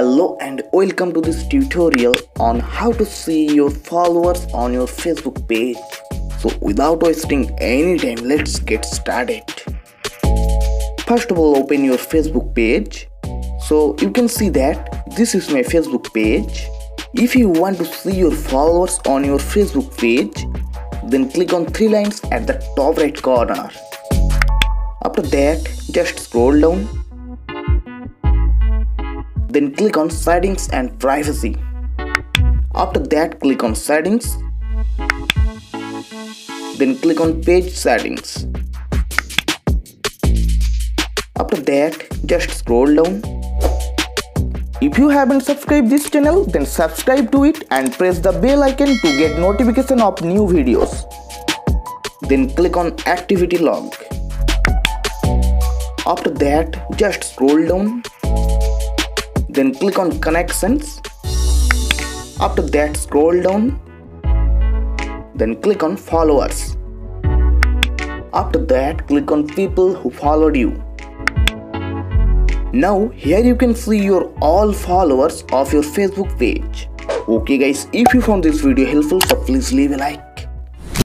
Hello and welcome to this tutorial on how to see your followers on your Facebook page. So without wasting any time, let's get started. First of all, open your Facebook page. So you can see that this is my Facebook page. If you want to see your followers on your Facebook page, then click on three lines at the top right corner. After that, just scroll down. Then click on settings and privacy. After that, click on settings. Then click on page settings. After that, just scroll down. If you haven't subscribed this channel, then subscribe to it and press the bell icon to get notification of new videos. Then click on activity log. After that, just scroll down. Then click on connections. After that, scroll down. Then click on followers. After that, click on people who followed you. Now here you can see your all followers of your Facebook page. Okay guys, if you found this video helpful, so please leave a like.